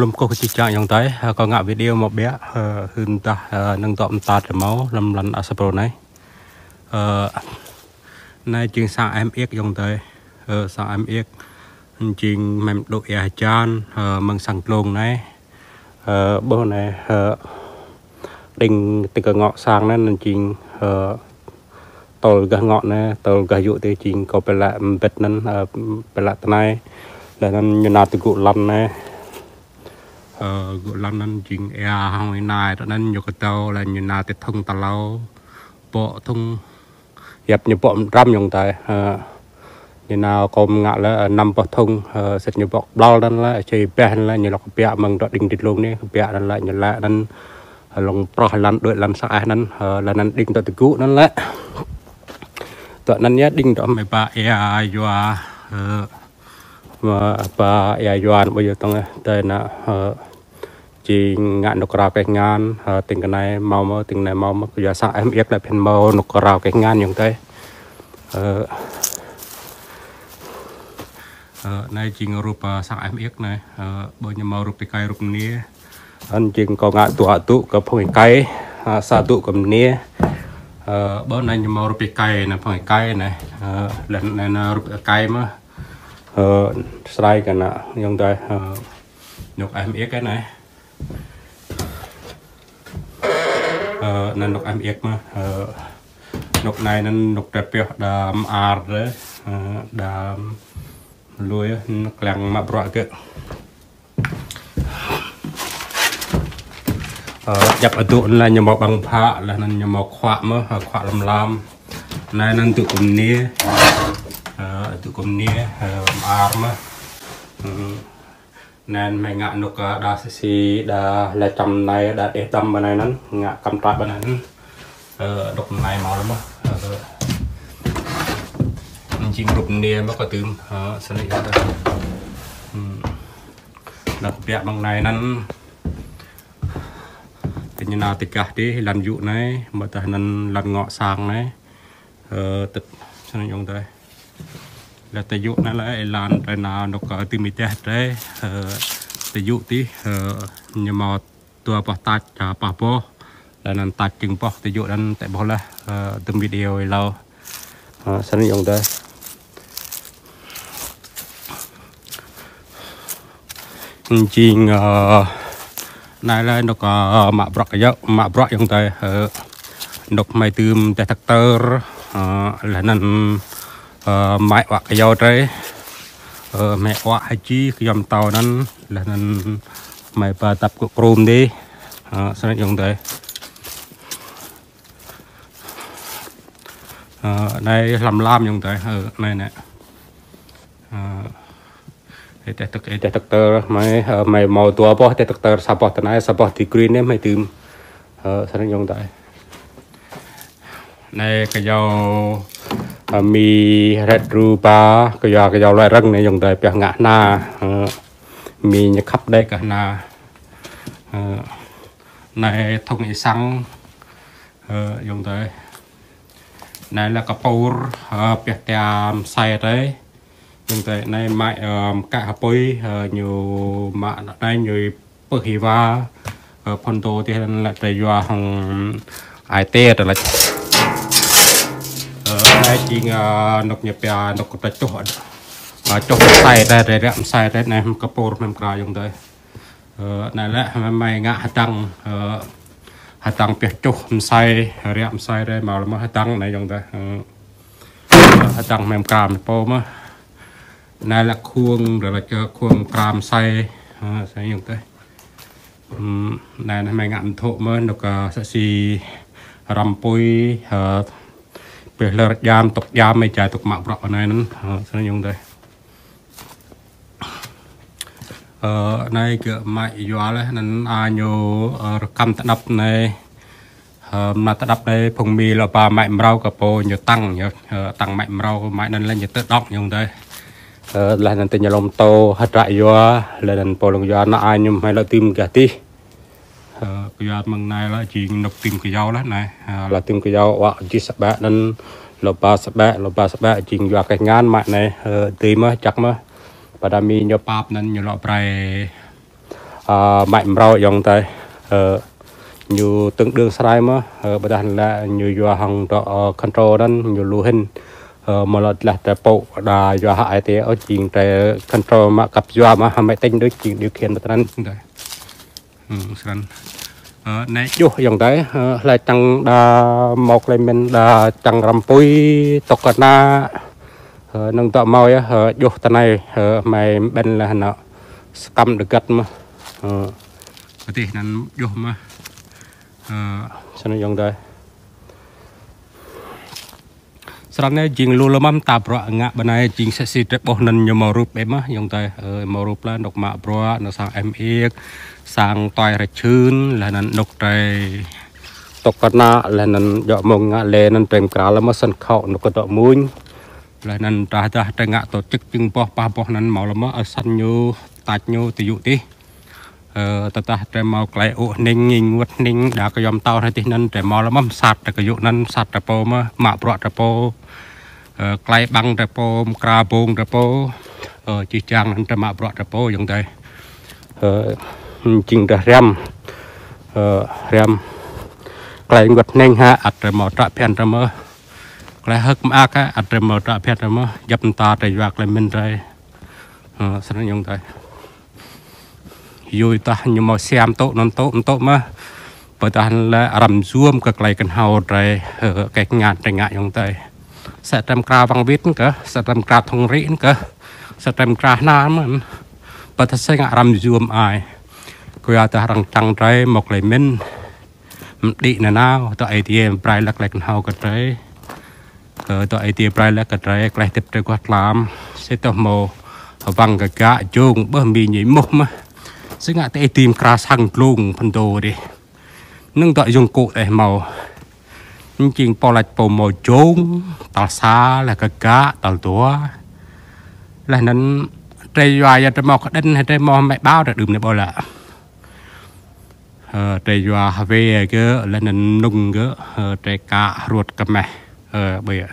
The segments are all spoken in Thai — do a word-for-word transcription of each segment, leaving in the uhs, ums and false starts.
lùm cô chỉ chọn dòng tới có ngã video một bé hơn ta nâng tọm ta để máu lâm lần asapro này nay chuyện sang em biết dòng tới sang em biết chuyện mềm độ e chan măng sằng lồng này bữa này đình từ ngọn sang nên chuyện tàu gà ngọn này tàu gà dụ thì chuyện có phải là bệt nên phải là thế này là nên như nào từ cụ lâm này cụ lâm nên chuyện e hàng ngày này cho nên nhiều cái tàu là như nào từ thông tàu lâu bộ thông hiệp như bộ trăm dòng tài như nào còn ngã là năm bộ thông sệt như bộ bao nên là chơi bè là như là cái bè măng đọt đình đít luôn đấy bè nên lại như lại nên lòng pro lăn đội lăn sai nên là nên đình tàu từ cụ nên lại tọa nên nhé đình tàu mấy ba e joa và ba e joan bây giờ tăng tên là chỉ ngạn nục rào cái ngàn tình cái này màu màu tình này màu màu giờ sao em biết lại phần màu nục rào cái ngàn những cái này chỉ ngọc rupa sao em biết này bây giờ màu rupi cây rupi nia anh chỉ có ngạn tụ tụ gặp phong cây sa tụ gặp nia bữa nay màu rupi cây này phong cây này lần này là rupi cây mà sai cái nào những cái nục em biết cái này nên nục em biết mà nục này nên nục đẹp đẹp đam ar đấy đam lối nục làng mạ bọt kệ nhập ở tụ là nhà màu bằng phạ là nên nhà màu khoạ mà khoạ làm làm này nên tụ cùng nia tụ cùng nia ar mà nên mày ngã nục đa xì đa là trầm này đa để tâm bên này nè ngã cầm tay bên này đục này màu lắm á mình chỉnh đục nè mới có tươm xanh này đặc biệt bằng này nè thì như nào thì cả đi làm dụ này mà ta nên làm ngọ sang này tập xanh này dùng tới là tài dụng nó lại làm rồi nào nó có từ mít đấy tài dụng tí nhưng mà tua bỏ tạt cả bỏ bỏ là làm tạt chừng bỏ tài dụng đang tại bỏ là từ video lâu sẵn dụng đây chỉ này là nó có mạ bọt cái dấu mạ bọt trong tay độc máy tươm tại tractor là nên mẹ quả cái dầu trái mẹ quả hay chi cái dòng tàu nên là nên mày phải tập cuộc rôm đi sau dùng tới này làm lam dùng tới này nè để để để để tơ mày mày màu tua bỏ để tơ support này support thì green đấy mày tìm sau dùng tới này cái dầuมีเรดรูปาก็ยากยาวลายรังในยงได้เปียกงะนามีเนื้อคับได้กันนาในทงอีสังยงได้ในละกระปูเปียกตามใส่ได้ยงได้ในไม้กะปุยอยู่มาในอยู่เปรีวาพอนโตที่นั่นแหละแต่ยาของไอเต้แต่ละได้จริงนกเงียบไปนกกระจอกจอกใส่ได้เรื่อยๆใส่ได้ในกระโปรงมันกลายอย่างเดียวนั่นแหละมันไม่ง่ายตั้งตั้งเปียกจอกใส่เรื่อยๆใส่ได้มาแล้วมันตั้งในอย่างเดียวตั้งมันกลายเป็นปูมั้ยนั่นแหละควงเดี๋ยวเราจะควงกลายใส่ใส่อย่างเดียวนั่นไม่ง่ายทุกเมื่อนกสีรำปุยเวลายามตกยามไม่จ่ายตกหมากเปล่าในนั้นสนุกเลยในเกือบไม่ยาวเลยนั้นอาโยกำตะดับในมาตะดับในพงมีเราปลาไม้เรากระโปงอยู่ตั้งอยู่ตั้งไม้เราไม้นั้นเล่นอยู่เตะดอกอย่างเดียวแล้วนั้นเป็นยาลมโตหัดไรยาวแล้วนั้นพอลงยาวน่าอายุไม่เราติมกะทีcái giờ mừng này là chỉ nộp tìm cái dầu đó này là tìm cái dầu hoặc chỉ sập bẹ nên lột ba sập bẹ lột ba sập bẹ chỉ vào cái ngán mại này tìm á chắc mà và đam mê nhiều pap nên nhiều loại bài mạnh rau dòng tay nhiều tương đương sai mà bắt đầu là nhiều do hàng đó control đó nhiều lưu hình mà là là tập bộ là do hại thì ở chuyện về control mà cặp do mà hàm máy tính đối chuyện điều khiển bắt đầu nên này chú dòng tay lại tăng đa một lại mình là tăng rầm pui tộc na nông tạo mau á chú tay này mày bên là nó cầm được gặt mà thì nên chú mà Senang yang dah. Selanjutnya jing lulaman tabrak ngak benai jing sesi tepoh nen nyamarup emah yang dah marup lah nok mak bro nak sang M X sang toy recun lah nan nok tay tokna lah nan jok mong ngak le nan tem kral lah mesen kau nok dok muin lah nan dah dah tengak to cik jing poh pah poh nan mau lama asan nyu taj nyu tiyu ti.แต่แต่แต่มาไกลโอ้นิ่งงิงวัดนิ่งด่าก็ยอมเต่าให้ที่นั่นแต่มาแล้วมั่มสัตว์แต่ก็อยู่นั่นสัตว์แต่โปมาหมาปลอดแต่โปไกลบังแต่โปกราบงแต่โปจีจางนั่นแต่หมาปลอดแต่โปอย่างใดจริงแต่เรียมเรียมไกลวัดนิ่งฮะอัดแต่หมอตะเพียนแต่เมื่อไกลฮึกมากฮะอัดแต่หมอตะเพียนแต่เมื่อยับตาแต่อยากเลยมินใจสนั่นอย่างใดอยู่ตาอยู่มาเสียมโตนนโตนโตมาปัจจุบันละรำร่วมกับไกลกันเฮาใจแก่งานแต่งานอย่างใจเสตมกราบังวิทย์ก็เสตมกราทงริ้นก็เสตมกราหน้ามันปัจจุบันงานรำร่วมอายก็อาจจะรังจังใจหมกเลยมิ้นดีนะน้าตัวไอทีเอ็มปลายลักไกลกันเฮากันใจตัวไอทีปลายลักกันใจไกลติดใจกวาดลามเสตโมวังกับกะจุงเบอร์มีหญิงมุกมาซึ่งอาจจะทีมคราสังกลุ่มพันโตดินึ่งต่อยงกุแต่เมาจริงๆปอลัดปมเมาโจงตาซาและกะกะตาตัวและนั้นใจวายจะมองเด่นให้ใจมองไม่บ้าแต่ดื่มในบ่อละใจวายเวก็และนั้นนุ่งก็ใจกะรวดกันไหมเบื่อ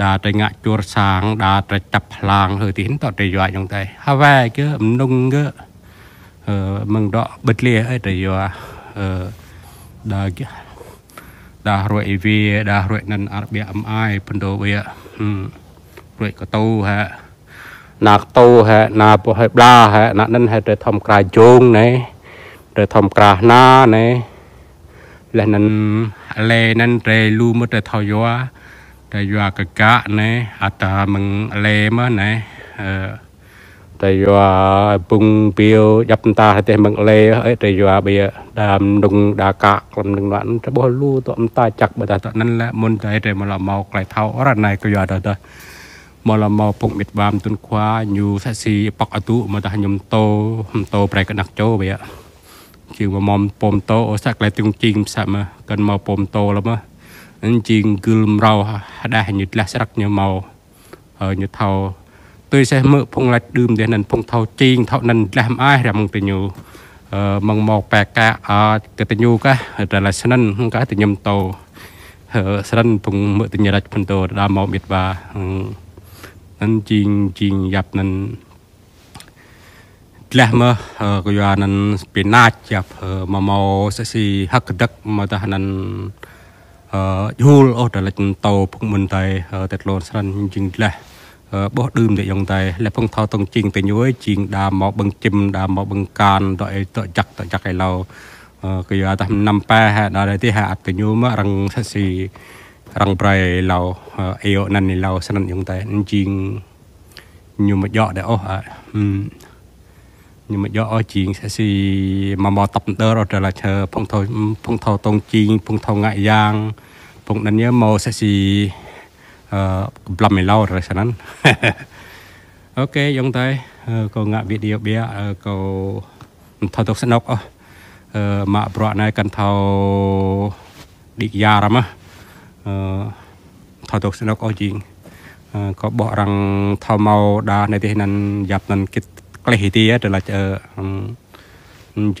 ดาใจงะจัวสางดาใจจับพลางเฮ้ยที่เห็นต่อใจวายอย่างใจฮาเวก็นุ่งก็มึงดอกเบลีไอ้แต่ยัวดาดารวยวีดารวยนันอาเบียมไอพันโดเบียรวยก็โตฮะนาโตฮะนาปให้ปลาฮะนานั่นฮะแต่ทำกระจงไหนแต่ทำกระหน้าไหนและนั่นอะไรนั่นเรลูมันแต่ทอยัวแต่ยัวกะกะไหนอาตามึงอะไรมั้งไหนแต่ยัวปุ่งเปียวยับตาแต่บางเล่ไอ้แต่ยัวเบียดามดงดากะกลมหนึ่งวันจะบ่รู้ตัวมันตาจักบ่ได้ตอนนั้นแหละมนใจแต่มาละเมาไกลเท่าอะไรนายก็ยัวได้มาละเมาปุ่งมิดบามตุนคว้าอยู่เสสีปักอตุมาแต่ยมโตโตไปก็หนักโจเบียจึงมามอมปมโตสักไกลตรงจริงสักมากันมาปมโตแล้วมั้งนั่นจริงกลุ่มเราได้หยุดละสักเนี่ยเมาหยุดเท่าtôi sẽ mở phong lạch đùm để nền phong thâu chiên thâu nền làm ai làm mong tình yêu mong một bạc cả cái tình yêu cái trở lại sân nền cái tình nhâm tàu sân nền phong mở tình nhà đặt phong tàu làm màu biệt và nền chiên chiên dập nền làm mà cái giờ nền biển nát dập mà màu sẽ xì hắc đất mà ta nền du ở trở lại tàu phong mình tại tết lồn sân chiên làบ่ดื่มแต่ยังใจและพงทอตรงจริงแต่ยุ้ยจริงดามหมอบังจิมดามหมอบังการต่อไอต่อจักต่อจักไอเราก็อย่าทำนำแปะฮะได้ที่หาแต่ยุ้ยมะรังสีรังไพรเราเอวนั่นในเราสนั่นยังใจจริงอยู่มาเยอะเด้ออยู่มาเยอะจริงสีมาหมอตับเตอร์เราแต่ละเชอพงทอพงทอตรงจริงพงทอง่ายยางพงนั้นเยอะหมอสีปลับไม่เล่าอะไรฉะนั้นโอเคยงไทยก็งะวิดีโอเบียก็ทอตกสนกมาปลอดในกันเท่าดิยารมะทอตกสนกเอาจริงก็บอกรังเท่าเมาดาในที่นั้นยับนั้นกิดกลีตีเดี๋ยวเราจะ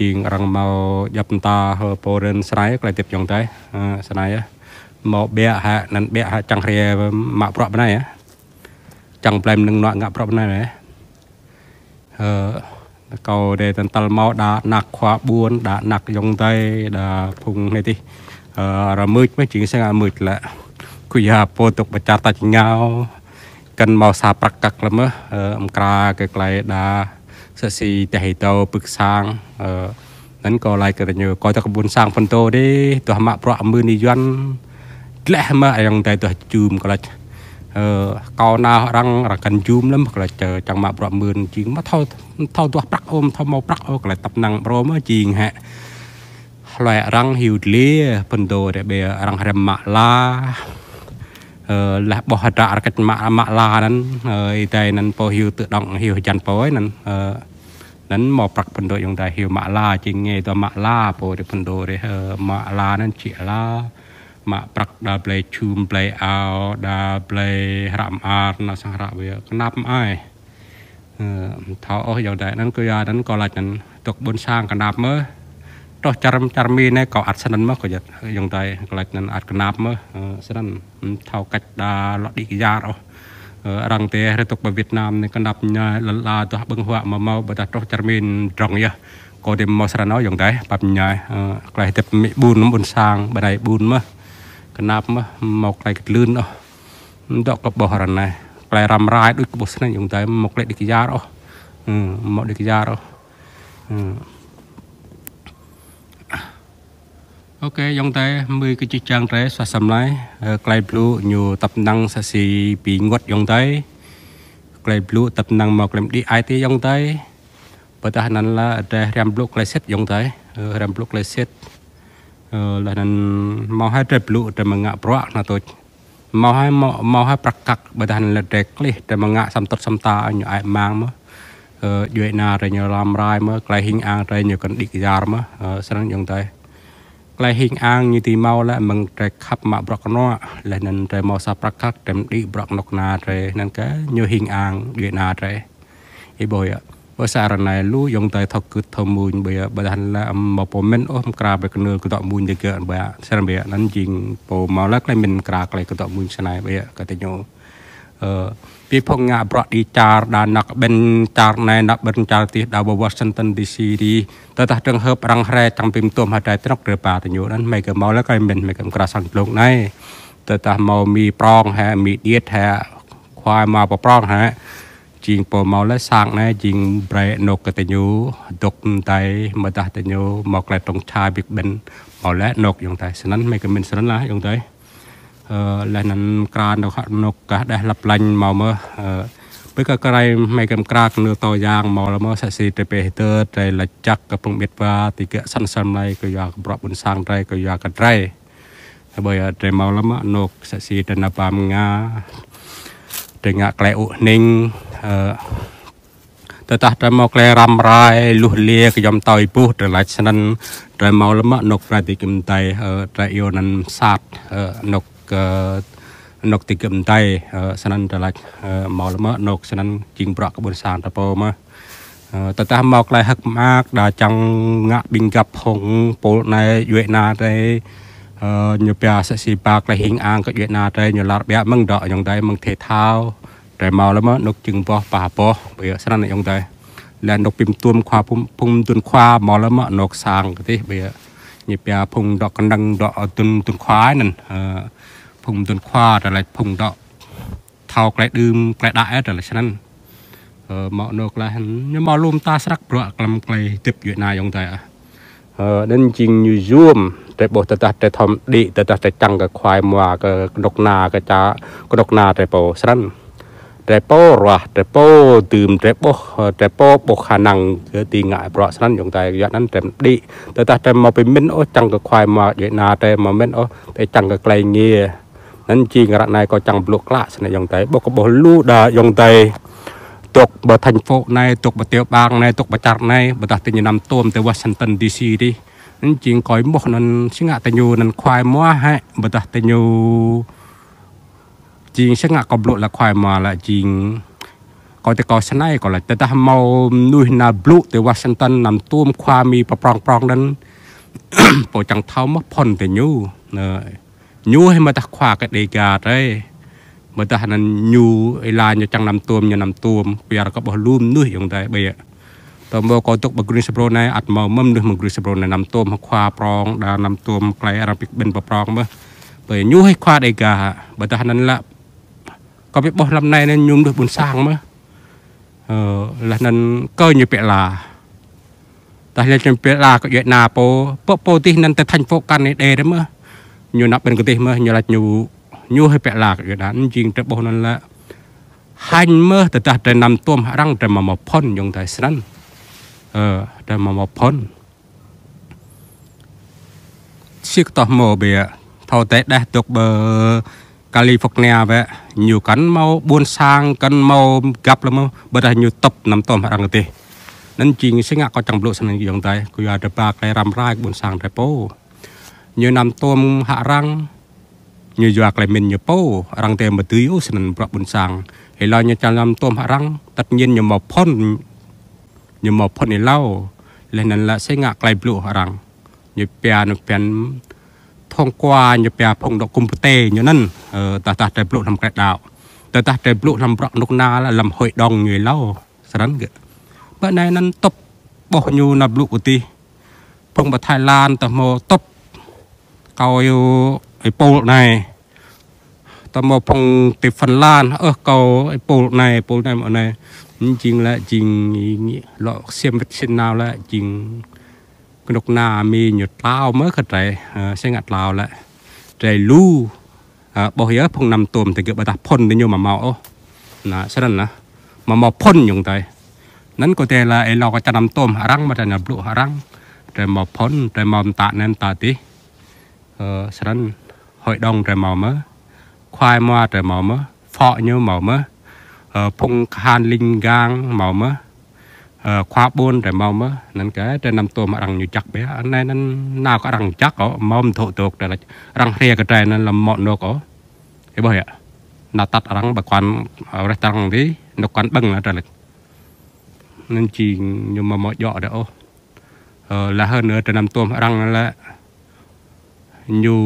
จริงรังเมายับตาโปเรนสไนกลายเต็บยงไทยสไนหมอเบะฮะนั่นเบะฮะจังเรียมาปลอบนายจังแปลมหนึ่งหน่อยงับปลอบนายไหม cầu để tận tàu máu đã nặc khóa buôn đã nặc dòng tay đã phùng này đi rồi mướt mấy chuyện sẽ là mướt làคุยหาโปรตุกประชาตัดเงากันมาสาประกักละมั้งอังกฤษไกลๆด่าเสียสีแต่เหตุปึกสร้างนั้นก็ไล่กันอยู่ก็จะกบุญสร้างพันโตดิตัวหมาพระมือนิยนและมาอย่างใดตัวจูมก็เลยก้าวหน้ารังรังกันจูมแล้วมันก็เลยเจอจังหมาพระมือจริงมาเท่าเท่าตัวปลักอมเท่าเมาปลักอมก็เลยตับนังโรมาจริงฮะลอยรังหิวเลี้ยพันโตเด็กเบลรังเรมมาลาและบ่อหัดรักมามาลานั้นไตนั้นพอหิวตื่นดองหิวจันพอยนั้นนั้นหมอปลักพันโดอย่างใดหิวมาลาจริงไงตัวมาลาพอเด็กพันโดเลยมาลานั้นเฉียลามาปลักดาเปลชูมเปลเอาดาเปลรำอาร์นาสังหะเบียก็นับไอเท้าอย่างใดนั้นก็ยานั้นก็หลังนั้นตกบนช่างก็นับเมื่อต่อจารมจารมีเนี่ยก็อัดสนันมากกว่าอย่างใดก็เลยนั้นอัดกระนับมั้งสนันเท่ากัดดาหลอดดิกยาเรารังเตะเรื่องตกไปเวียดนามเนี่ยกระนับเนี่ยละลาตัวบังหัวมาเมาบัดต่อจารมีตรงเยอะก็เดี๋ยวมาสนันเอาอย่างใดแบบเนี่ยไกลแต่ไม่บุญน้ำบุญสร้างบัดใดบุญมั้งกระนับมั้งหมอกไกลลื่นเอาดอกกระบอกอะไรเนี่ยไกลรำไรด้วยกระบอกสนันอย่างใดหมอกเล็ดดิกยาเราหมอกดิกยาเราโอเคยองเตะมือกิจจางเตะสะสมไล่ไกลปลูอยู่ตับนังสะสีปีงดยองเตะไกลปลูตับนังหมอกเล็มดีไอตียองเตะปัจจุบันนั้นละเตะแรมปลูไกลเซ็ตยองเตะแรมปลูไกลเซ็ตแล้วนั้นมอให้เตะปลูแต่มังงะพระนะตัวมอให้มอให้ประกักปัจจุบันละเด็กเลยแต่มังงะสัมตสัมตาอยู่ไอมางมั้งอยู่ไอนาเรียนรำไรมั้งไกลหิงอ่างเรียนอยู่กันดิกยาร์มั้งฉะนั้นยองเตะไกลหิงอ่างยืตีเมาและมึงใจขับมาบล็อกน้อและนั่นใจมอสาประคักเต็มดีบล็อกนกนาใจนั่นก็ยืหิงอ่างยืนาใจไอ้บอยอ่ะภาษาอะไรนายรู้ยงใจทอกุทมูลเบียบัดันละมาโปเมนอมกราไปกันเนื้อกระต่อมูลจะเกิดเบียเสนเบียนั้นจริงโปมาแล้วไกลมินกราไกลกระต่อมูลชนะเบียกติโยพี่พงษ์งาบล็อกดีจาร์ดานักเป็นจาร์ในนักเป็นจาร์ที่ดาววอชิงตันดีซีดีแต่ถ้าเรื่องเฮอรังแร่จังปิมตัวมาได้ต้องเดือดป่าแต่อยู่นั้นไม่เกิดเมาแล้วก็เป็นไม่เกิดกระสันลงในแต่ถ้าเมามีปรองแฮมีเดียดแฮควายมาปรองแฮจริงปมเมาและสร้างในจริงไบรนกแต่อยู่ดกไตมาได้แต่อยู่หมอกแหลตรงชายบิ๊กเบนเมาและนกอย่างไตฉะนั้นไม่เกิดเป็นฉะนั้นละอย่างไตและนั้นกรานกนกก็ได้รับลังมาเมื่อเพื่อการอะไรไม่กำกรากเนื้อต่อยางมาแล้วเมื่อสัตว์สีเตเปเตอร์ใจละจักกับพงเบ็ดว่าติเกะสั้นสั้นไรก็อยากปรับบุญสร้างไรก็อยากกันไรบ่อยใจมาแล้วเมื่อนกสัตว์สีเดนปามงาเดงะไกลอุนิงแต่ถ้าใจมาไกลรำไรลุเลียก็ยอมต่อยปูแต่หลายฉะนั้นใจมาแล้วเมื่อนกราติกิมไตใจโยนันศาสตร์นกนกติดกึมไตฉะนั้นจะไรหมอละเมอนกฉะนั้นจริงปราบกระบวนการตะโพมาแต่ถ้าหมอกลายหักมากด่าจังงะบิงกับหงโปในเวียดนามในยุปยาเสสีปากลายหิงอ่างก็เวียดนามในยุลาเบียมังดอกอย่างใดมังเทเท้าแต่หมอละเมอนกจึงปอป่าปอเบียฉะนั้นอย่างใดและนกปิมตุนความพุ่มตุนควาหมอละเมอนกสางก็ที่เบียยุปยาพุงดอกกันดังดอกตุนตุนควายนั่นพุงตุนควาอะไรพุงดอกเท่าไกลดื่มไกลได้อะไรฉะนั้นหมอนกละเนี่ยหมอลุมตาสักเปลือกกลมไกลติบอยู่นายองแต่นั่นจริงอยู่ร่วมแต่บทแต่แต่แต่ทำดีแต่แต่แต่จังกับควายมัวกับดอกนากับจ้ากับดอกนาแต่โปฉะนั้นแต่โปรัวแต่โปดื่มแต่โปแต่โปบกขานังเกิดตีง่ายเพราะฉะนั้นอย่างใดอย่างนั้นแต่ดีแต่แต่แต่มาเป็นเม้นโอจังกับควายมัวอยู่นาแต่มาเม้นโอแต่จังกับไกลเงี้ยนั่นจริงระนายก็จังปลุกละสนายองไตบอกก็บอกลู่ดายองไตตกบัตรทันโฟในตกบัตรเตียวบางในตกบัตรจักรในบัตรติญนำต้มแต่ว่าสันตันดีซีดินั่นจริงคอยบอกนั่นชิงะติญูนั่นควายม้าให้บัตรติญูจริงชิงะก็ปลุกละควายมาละจริงก็แต่ก็สนายก็ละแต่ถ้าเมาลุยนาปลุกแต่ว่าสันตันนำต้มความมีประปรองปรองนั้นปวดจังเท้ามัดพ่นติญูเนยยูให้มาตะขวากันเอกาเลยมาตะนั้นยูไอลานอยู่จังนำตัวอยู่นำตัวเปียร์ก็บอกลุ่มนุ่ยอย่างใดเบีย ตัวโมกตุกบกรุสโปรในอัดมอมมดึงบกรุสโปรในนำตัวมาควาปรองดานำตัวไกลอาราบิกเป็นปรองเมื่อไปยุให้ควาได้กาบัตรนั้นละก็ไปบอกลำในนั้นยุ่งด้วยบุญสร้างเมื่อเออละนั้นก็อยู่เปล่าแต่ละจนเปล่าก็เยอะนาโปโปโปที่นั้นแต่ทันโฟกันในเดรเมื่ออยู่นับเป็นกติเมื่ออยู่ละอยู่ยุให้เปล่าก็เยอะนั้นจริงแต่บอกนั้นละหันเมื่อแต่แต่แต่นำตัวร่างแต่มามาพ่นยงไทยนั้นเออแต่มามาพ้นชิคต่อโมเบียเท่าแต่ได้ตกเบอร์แคลิฟอร์เนียเว้ยอยู่กันเมาบุญสร้างกันเมากับแล้วมั้งบัดอยู่ตบน้ำต้มอะไรกันตีนั่นจริงใช่ไหมก็จังหวะสนั่นอย่างไรกูอยากจะปากเลยรำไรบุญสร้างไรโป้อยู่น้ำต้มหารังอยู่อยากเลยมินอยู่โป้รังเต็มมาตื้อสนั่นปลาบุญสร้างเห็นเราอยู่จะน้ำต้มหารังตัดเย็นอยู่มาพ้นอยู่มาพ้นในเล่าเลยนั่นแหละใช่ไหมไกลปลุกหารังอยู่เปียนเปียนทองกวาอยู่เปียพงดอกกุมเตยอยู่นั่นแต่แต่ใจปลุกทำกระดาวแต่แต่ใจปลุกทำปลอกนกนาละลำหอยดองอยู่เล่าสนั่นเกิดเมื่อในนั้นตบบ่อยู่นับปลุกตีพงบัดไทยลานแต่โมตบเกาอยู่ไอ้ปูในแต่โมพงติดฟันลานเออเกาไอ้ปูในปูในหมดในจริงละจริงเราเสียมเส้นนาวละจริงกนกนามีหยุดเล่าเมื่อขัดใจเส้นงัดเล่าละใจลู่บ่อยอะพงนำตัวมันแต่เกิดประทับพ่นในโยมมาเมานะฉะนั้นนะมาเมาพ่นอย่างไรนั้นก็แต่ละไอเราก็จะนำตัวหารังมาจะนำปลุกหารังแต่มาพ่นแต่มาตาแนนตาตีฉะนั้นหอยดองแต่มาเมื่อควายมาแต่มาเมื่อฟอโยมมาเมื่อพงคานลิงกางมาเมื่อคว้าบนแต่เมาเมื่อนั้นแกแต่นำตัวมารังอยู่จักเบี้ยอันนั้นน่าก็รังจักอ๋อมอมโถตกแต่ละรังเรียกระจายนั้นละหมอนนกอ๋อไอ้บ่อยอ่ะนาตัดรังบกวนอะไรต่างๆที่นกวนบังละแต่ละนั่นจริงอยู่มาหมอนย่อเด้อเออละเฮิร์นเออแต่นำตัวมารังนั่นแหละอยู่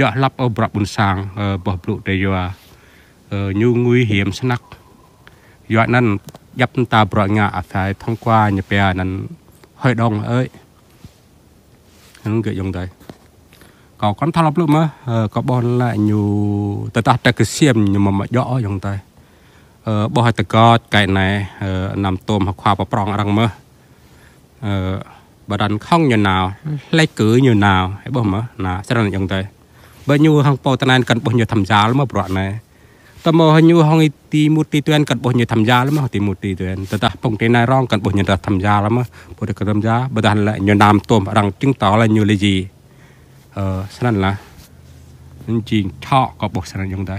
ย่อรับเอาปรับบุญสร้างเออบ่ปลุกแต่อยู่เอออยู่งูเหี่ยมสนักย่อนั่นยับตาปล่อยงาอาศัยท้องกว้างเนี่ยเปียนั้นหอยดองเอ้ยนั่นเกิดยังไงก็คนทะเลาะเรื่องมั้ยก็บอลละอยู่แต่ตาแต่ก็เสียมอยู่มามาย่อยังไงบ่อยตะกอดไก่ไหนนำตัวมาควาปะปรองรังมั้ยบัดนั้นข้องอยู่หนาวไล่กืออยู่หนาวไอ้บ่มั้ยนะฉะนั้นยังไงบ่อยู่ทางโปตนานกันบ่อยู่ทำยาแล้วมาปล่อยไหนตมอยูห้องตีมุตีตัวกันบ่นอยู่ทำยาแล้วมั้งตีมุตีตัวแต่ตาพงเทนายร้องกันบ่นอยู่ทำยาแล้วมั้งบ่ได้กันทำยาบัดนั้นละอยู่นามตัวรังจึงต่อละอยู่เลยจีเออฉะนั้นละจริงชอบก็บอกฉะนั้นยังได้